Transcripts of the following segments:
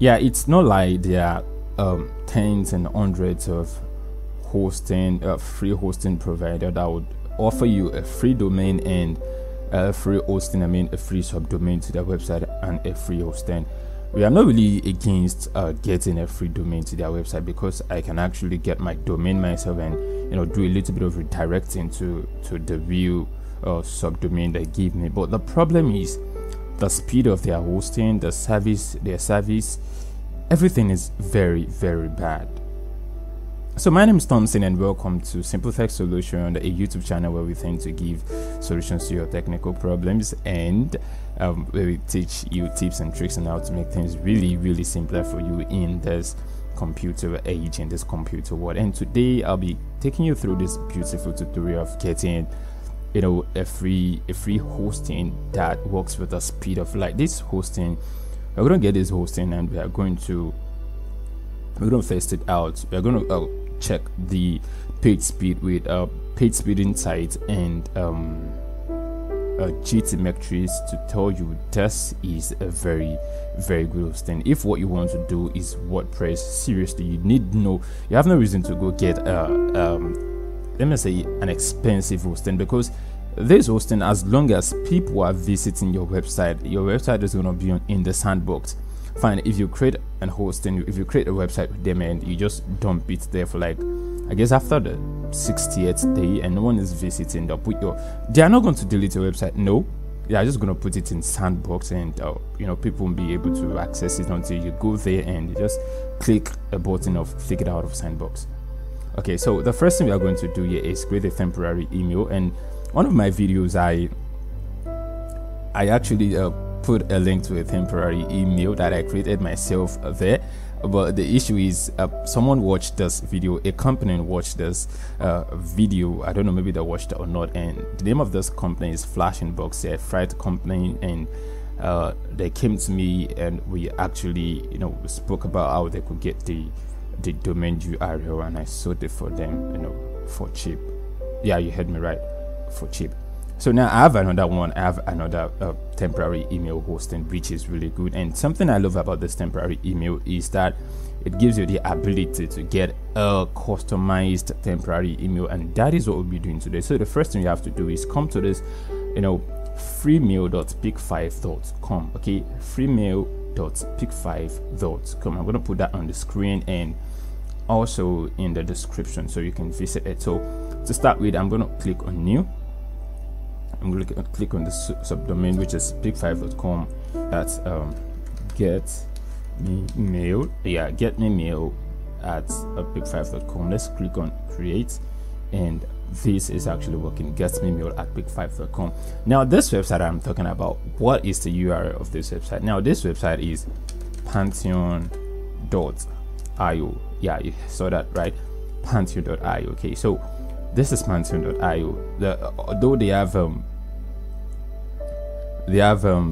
Yeah, it's not like there are tens and hundreds of hosting free hosting provider that would offer you a free domain and a free hosting, I mean a free subdomain to their website and a free hosting. We are not really against getting a free domain to their website, because I can actually get my domain myself and, you know, do a little bit of redirecting to the real subdomain they give me. But the problem is the speed of their hosting, the service, everything is very, very bad. So my name is Thompson, and welcome to Simple Tech Solution, a YouTube channel where we tend to give solutions to your technical problems, and where we teach you tips and tricks on how to make things really, really simpler for you in this computer age, in this computer world. And today I'll be taking you through this beautiful tutorial of getting, you know, a free hosting that works with the speed of light. This hosting, we're going to get this hosting, and we're going to test it out. We're going to check the page speed with PageSpeed Insights and GTmetrix to tell you this is a very, very good hosting. If what you want to do is WordPress, seriously, you have no reason to go get let me say an expensive hosting, because this hosting, as long as people are visiting your website is going to be in the sandbox. Fine, if you create a hosting, if you create a website with them and you just dump it there for, like, I guess after the 68th day and no one is visiting, they are not going to delete your website. No, they are just going to put it in sandbox, and you know, people won't be able to access it until you go there and you just click a button of take it out of sandbox. Okay, so the first thing we are going to do here is create a temporary email. And one of my videos, I actually put a link to a temporary email that I created myself there, but the issue is someone watched this video, a company watched this video, I don't know, maybe they watched it or not, and the name of this company is Flashing Box, a freight company, and they came to me and we actually, you know, spoke about how they could get the domain URL, and I sold it for them, you know, for cheap. Yeah, you heard me right, for cheap. So now I have another one, I have another temporary email hosting, which is really good. And something I love about this temporary email is that it gives you the ability to get a customized temporary email, and that is what we'll be doing today. So the first thing you have to do is come to this, you know, freemail.pick5.com. okay, freemail.pick5.com. I'm going to put that on the screen and also in the description so you can visit it. So to start with, I'm going to click on new. I'm going to click on the subdomain, which is pick5.com. That's get me mail. Yeah, get me mail at pick5.com. Let's click on create, and this is actually working, get me mail at pick5.com. now, this website I'm talking about, what is the URL of this website? Now, this website is pantheon.io. yeah, you saw that right, pantheon.io. okay, so this is pantheon.io. Although they have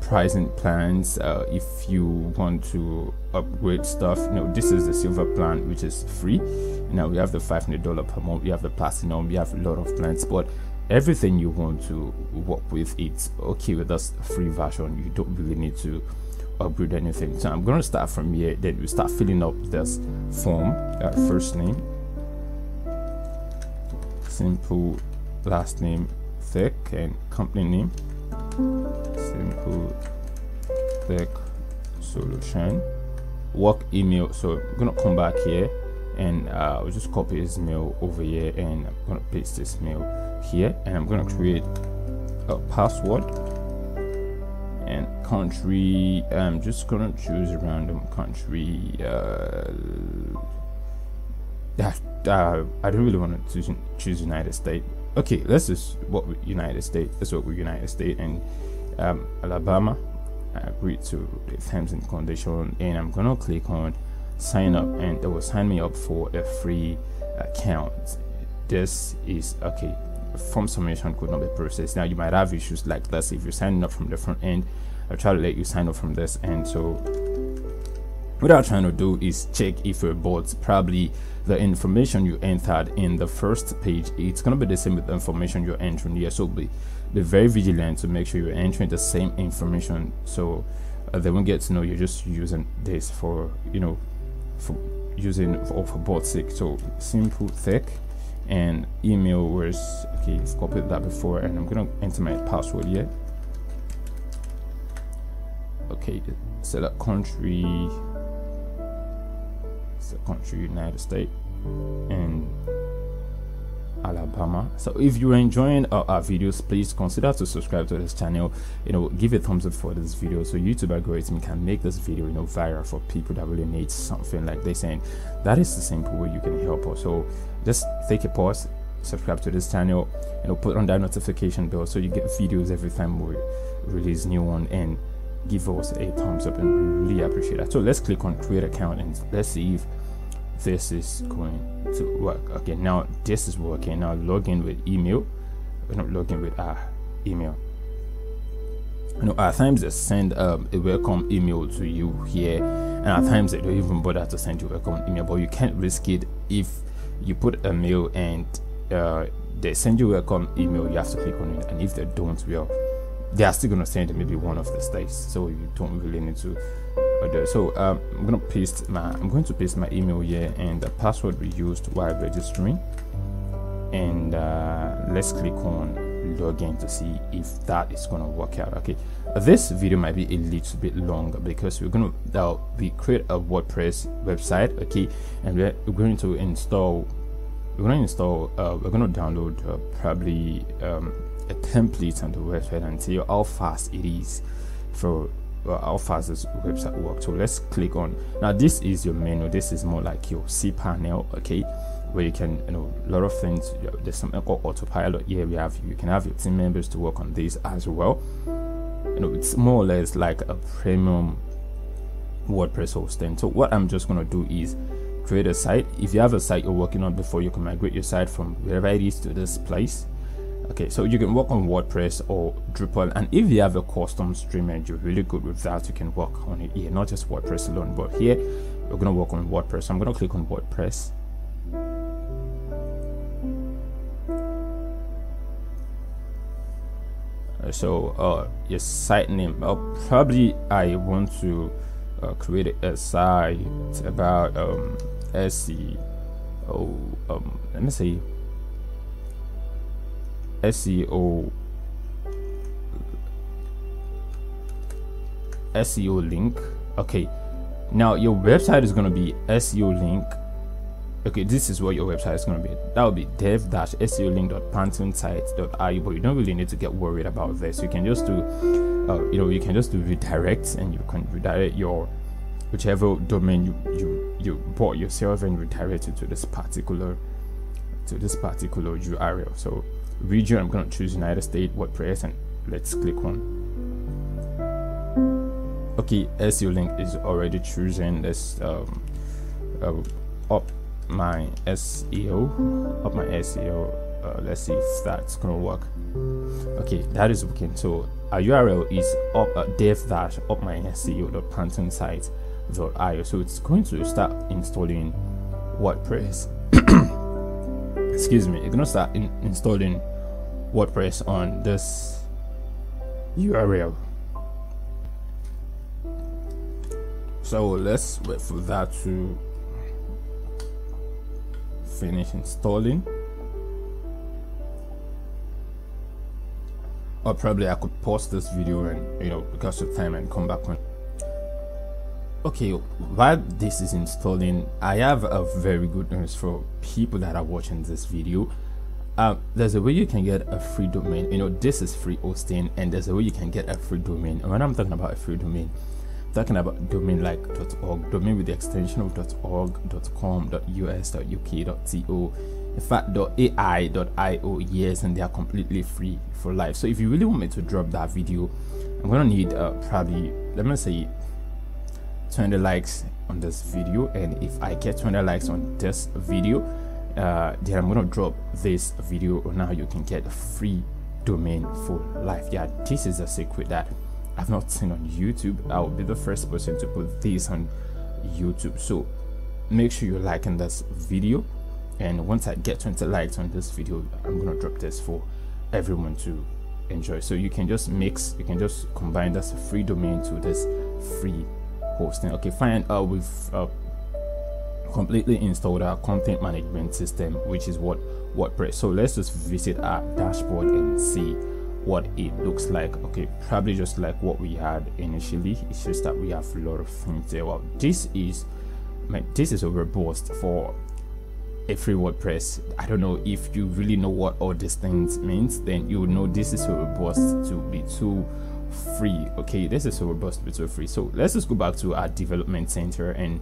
pricing plans if you want to upgrade stuff. You know, this is the silver plan, which is free. Now we have the $500 per month, we have the platinum, we have a lot of plans, but everything you want to work with, it's okay with us free version. You don't really need to upgrade anything. So I'm gonna start from here, then we start filling up this form. First name Simple, last name Tech, and company name Simple Tech Solution. Work email, so I'm gonna come back here and I'll just copy his mail over here, and I'm gonna paste this mail here, and I'm gonna create a password and country. I'm just gonna choose a random country. I don't really want to choose United States. Okay, let's just work with United States. Let's work with United States and Alabama. I agree to the terms and condition, and I'm gonna click on sign up, and it will sign me up for a free account. This is okay. Form submission could not be processed. Now, you might have issues like this if you're signing up from the front end. I'll try to let you sign up from this end. So what I'm trying to do is check if your bots, probably the information you entered in the first page, it's going to be the same with the information you're entering here. So be very vigilant to make sure you're entering the same information. So they won't get to know you're just using this for, you know, for using or for bot sake. So simple tech and email was okay. I've copied that before, and I'm gonna enter my password here. Okay, select country, United States, and Alabama. So if you're enjoying our videos, please consider to subscribe to this channel, you know, give a thumbs up for this video so YouTube algorithm can make this video, you know, viral for people that really need something like this. And that is the simple way you can help us. So just take a pause, subscribe to this channel, you know, put on that notification bell so you get videos every time we release new one, and give us a thumbs up, and we really appreciate that. So let's click on create account and let's see if this is going to work. Okay, now this is working. Now log in with email. We're not logging with our email. You know, at times they send a welcome email to you here, and at times they don't even bother to send you a welcome email, but you can't risk it. If you put a mail and they send you a welcome email, you have to click on it, and if they don't, well, they are still gonna send it maybe one of the states, so you don't really need to order. So I'm going to paste my email here and the password we used while registering, and let's click on login to see if that is gonna work out. Okay, this video might be a little bit longer because we're gonna we create a WordPress website. Okay, and we're gonna download probably a template on the website and see how fast it is for how fast this website works. So let's click on. Now this is your menu. This is more like your cPanel, okay, where you can, you know, a lot of things. There's something called autopilot here. We have, you can have your team members to work on this as well. You know, it's more or less like a premium WordPress hosting. So what I'm just gonna do is create a site. If you have a site you're working on before, you can migrate your site from wherever it is to this place. Okay, so you can work on WordPress or Drupal, and if you have a custom stream and you're really good with that, you can work on it here, not just WordPress alone, but here we're gonna work on WordPress. So I'm gonna click on WordPress. So your site name, probably I want to create a site about SEO link. Okay, now your website is going to be SEO link. Okay, this is what your website is going to be. That will be dev-seolink.pantheon.io, but you don't really need to get worried about this. You can just do you know, you can just do redirects, and you can redirect your whichever domain you bought yourself and redirect it to this particular URL. So region, I'm going to choose United States WordPress, and let's click on. Okay, SEO link is already chosen. Let's up my SEO. Let's see if that's gonna work. Okay, that is working. So our URL is dev-upmyseo.pantheon.io, so it's going to start installing WordPress. Excuse me, it's gonna start installing WordPress on this URL. So let's wait for that to finish installing. Or probably I could pause this video and, you know, because of time, and come back on. Okay, while this is installing, I have a very good news for people that are watching this video. There's a way you can get a free domain. You know, this is free hosting, and there's a way you can get a free domain. And when I'm talking about a free domain, I'm talking about domain like .org, domain with the extension of .org, .com, .us, .uk, .to, in fact .ai, .io, yes, and they are completely free for life. So if you really want me to drop that video, I'm gonna need probably, let me say, 20 likes on this video, and if I get 20 likes on this video, then I'm gonna drop this video on how you can get a free domain for life. Yeah, this is a secret that I've not seen on YouTube. I will be the first person to put this on YouTube, so make sure you're liking this video, and once I get 20 likes on this video, I'm gonna drop this for everyone to enjoy. So you can just combine this free domain to this free hosting. Okay, fine. We've completely installed our content management system, which is what WordPress. So let's just visit our dashboard and see what it looks like. Okay, probably just like what we had initially. It's just that we have a lot of things there. Well, this is, man, this is a robust for a free WordPress. I don't know if you really know what all these things means, then you will know this is so robust to be too free. Okay, this is so robust to be too free. So let's just go back to our development center, and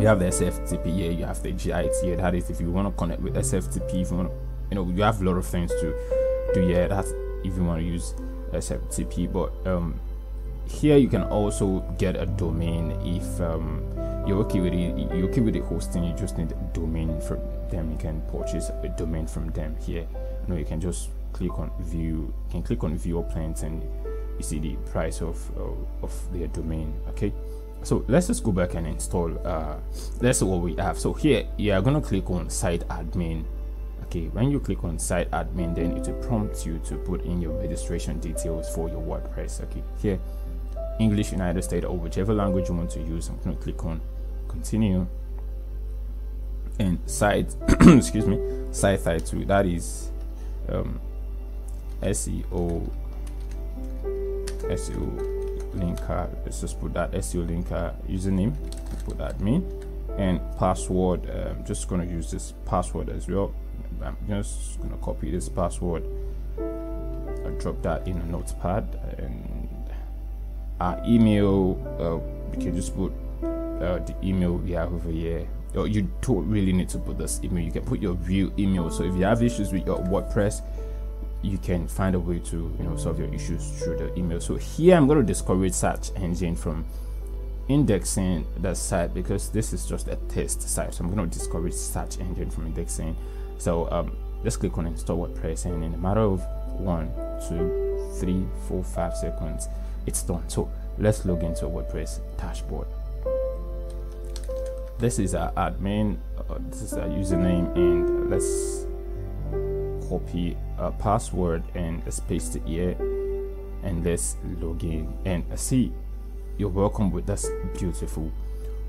you have the SFTP here, you have the GIT here. That is if you want to connect with SFTP, if you want to, you know, you have a lot of things to do here. That's if you want to use SFTP. But here you can also get a domain if you're okay with it, you're okay with the hosting, you just need a domain from them. You can purchase a domain from them here. You know, you can just click on view, you can click on view plans, and you see the price of their domain. Okay, so let's just go back and install, let's see what we have. So here you are gonna click on site admin. Okay, when you click on site admin, then it will prompt you to put in your registration details for your WordPress. Okay, here English, United States, or whichever language you want to use. I'm gonna click on continue, and site excuse me, site title, that is SEO linker. Let's just put that SEO linker username, put admin, and password. I'm just gonna use this password as well. I'm just gonna copy this password, I'll drop that in a notepad, and our email, we can just put the email we have over here. You don't really need to put this email, you can put your real email. So if you have issues with your WordPress, you can find a way to, you know, solve your issues through the email. So here I'm going to discourage search engine from indexing the site, because this is just a test site, so I'm going to discourage search engine from indexing. So let's click on install WordPress, and in a matter of 1, 2, 3, 4, 5 seconds, it's done. So let's log into WordPress dashboard. This is our admin, this is our username, and let's copy a password and let's paste it here, and let's log in, and see, you're welcome with this beautiful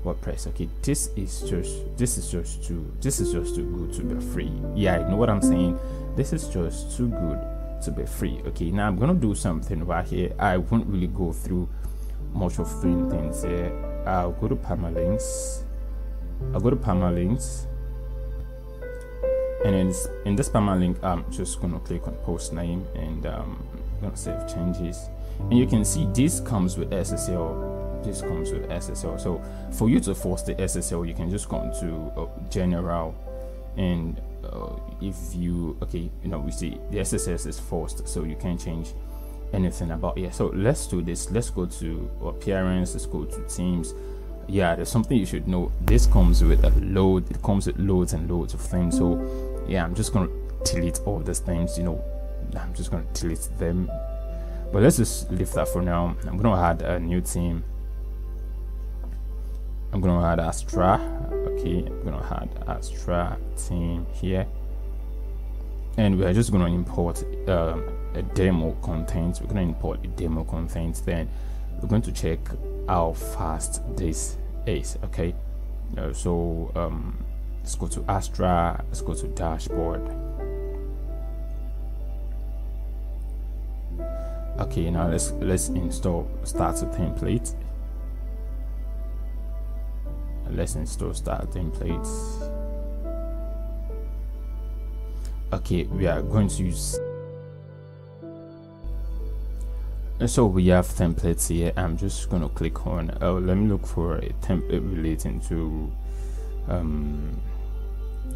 WordPress. Okay, this is just too good to be free. Yeah, I know what I'm saying, this is just too good to be free. Okay, now I'm gonna do something right here. I won't really go through much of doing things here. I'll go to permalinks, and in this permalink I'm just gonna click on post name, and I'm gonna save changes, and you can see this comes with SSL, this comes with SSL. So for you to force the SSL, you can just go into general, and if you, okay, you know, we see the SSL is forced, so you can't change anything about it. So let's do this, let's go to appearance, let's go to teams. Yeah, there's something you should know, this comes with a load, it comes with loads and loads of things. So yeah, I'm just gonna delete all these things, you know, I'm just gonna delete them, but let's just leave that for now. I'm gonna add a new team, I'm gonna add Astra. Okay, I'm gonna add Astra team here, and we're just gonna import a demo content. We're gonna import a demo content, then we're going to check how fast this is. Okay, so let's go to Astra, let's go to dashboard. Okay, now let's install starter template, let's install starter templates. Okay, we are going to use, so we have templates here. I'm just gonna click on, oh, let me look for a template relating to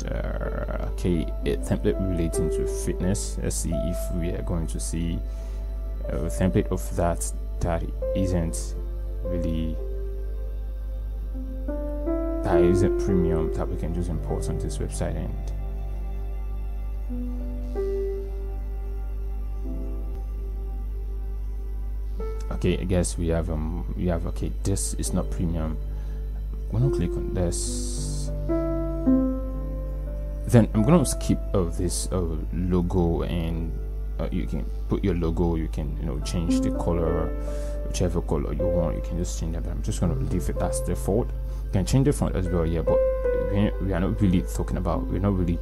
okay, a template relating to fitness. Let's see if we are going to see a template of that isn't really, that is a premium, that we can just import on this website. And okay, I guess we have, okay, this is not premium. I'm gonna click on this, then I'm gonna skip this logo and you can put your logo, you can, you know, change the color, whichever color you want, you can just change that. But I'm just going to leave it as default. You can change the font as well, yeah, but we are not really talking about, we're not really,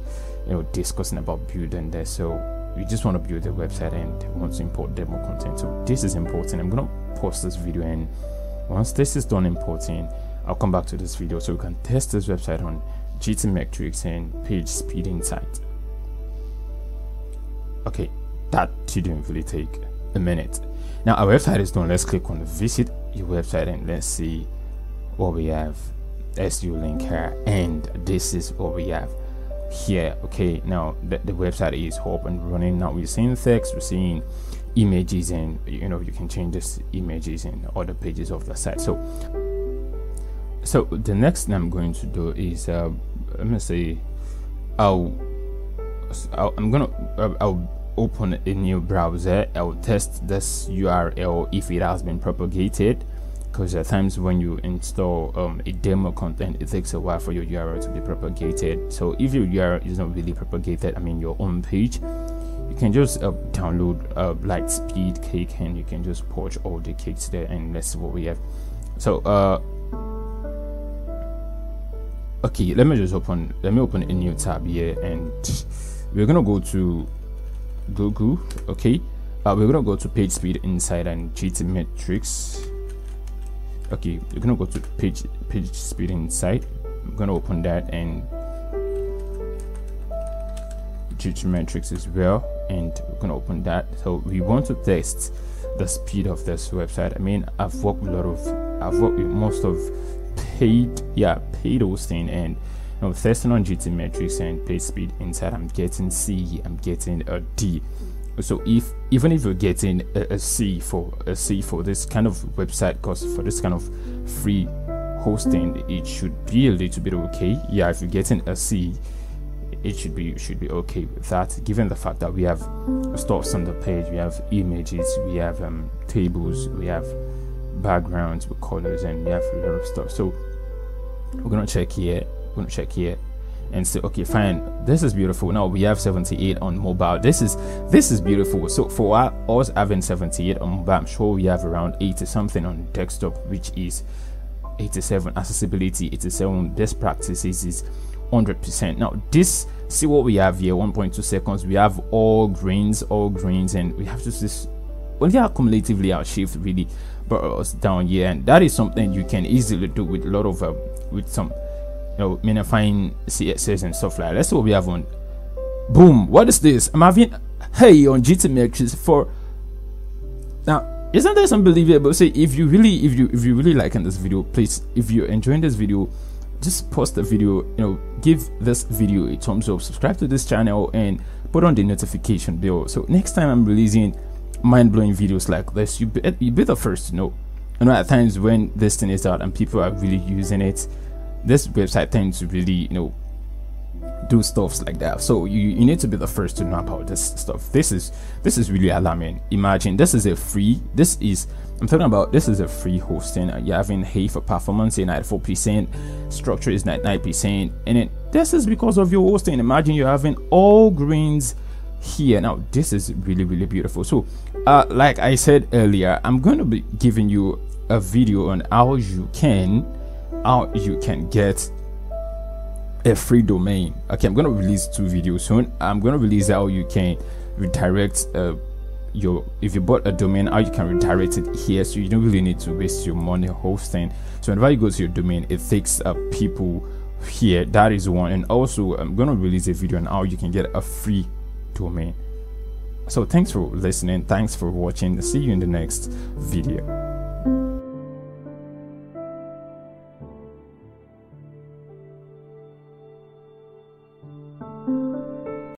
you know, discussing about building there. So we just want to build the website and want to import demo content. So this is important. I'm going to pause this video, and once this is done importing, I'll come back to this video so we can test this website on GTmetrix and PageSpeed Insights. Okay, that didn't really take a minute. Now our website is done. Let's click on the visit your website and let's see what we have. SEO link here, and this is what we have here. Okay, now the website is up and running. Now we're seeing text, we're seeing images, and you know, you can change these images and other pages of the site. So the next thing I'm going to do is let me say I'll open a new browser. I'll test this URL if it has been propagated, because at times when you install a demo content, it takes a while for your URL to be propagated. So if your URL is not really propagated, I mean your own page, you can just download Lightspeed Cake, and you can just poach all the cakes there, and let's see what we have. So okay, let me open a new tab here, and we're gonna go to Google. Okay, we're gonna go to PageSpeed Insights and GTmetrix. Okay, you're gonna go to PageSpeed Insights. I'm gonna open that and GTmetrix as well, and we're gonna open that. So we want to test the speed of this website. I mean, I've worked with most of paid hosting, and you know, testing on GTmetrix and PageSpeed Insights, I'm getting C, I'm getting a D. So even if you're getting a C for this kind of website, cost for this kind of free hosting, it should be a little bit okay. Yeah, if you're getting a C, it should be okay with that, given the fact that we have stuff on the page, we have images, we have tables, we have backgrounds with colors, and we have a lot of stuff. So we're gonna check here, and say, okay, fine, this is beautiful. Now we have 78 on mobile. This is beautiful. So for us having 78 on mobile, I'm sure we have around 80 something on desktop, which is 87. Accessibility 87. Best practices is 100%. Now this, see what we have here, 1.2 seconds. We have all greens, and we have just this. Well, yeah, cumulatively our shift really brought us down here, and that is something you can easily do with a lot of with some, you know, minifying CSS and stuff like that. Let's see what we have on. Boom! What is this? I'm having hey on GTmetrix for now. Isn't this unbelievable? See, if you really liking this video, please, if you're enjoying this video, just pause the video. You know, give this video a thumbs up, subscribe to this channel, and put on the notification bell. So next time I'm releasing mind-blowing videos like this, you be the first to know. You know, at times when this thing is out and people are really using it, this website tends to really, you know, do stuff like that. So you need to be the first to know about this stuff. This is really alarming. Imagine this is a free hosting, and you're having hey for performance in 94%, structure is 99%, and then this is because of your hosting. Imagine you're having all greens here. Now this is really beautiful. So like I said earlier, I'm going to be giving you a video on how you can get a free domain. Okay, I'm going to release 2 videos soon. I'm going to release how you can redirect if you bought a domain, how you can redirect it here, so you don't really need to waste your money hosting. So whenever you go to your domain, it takes up people here. That is one. And also I'm going to release a video on how you can get a free domain. So thanks for listening, thanks for watching, see you in the next video.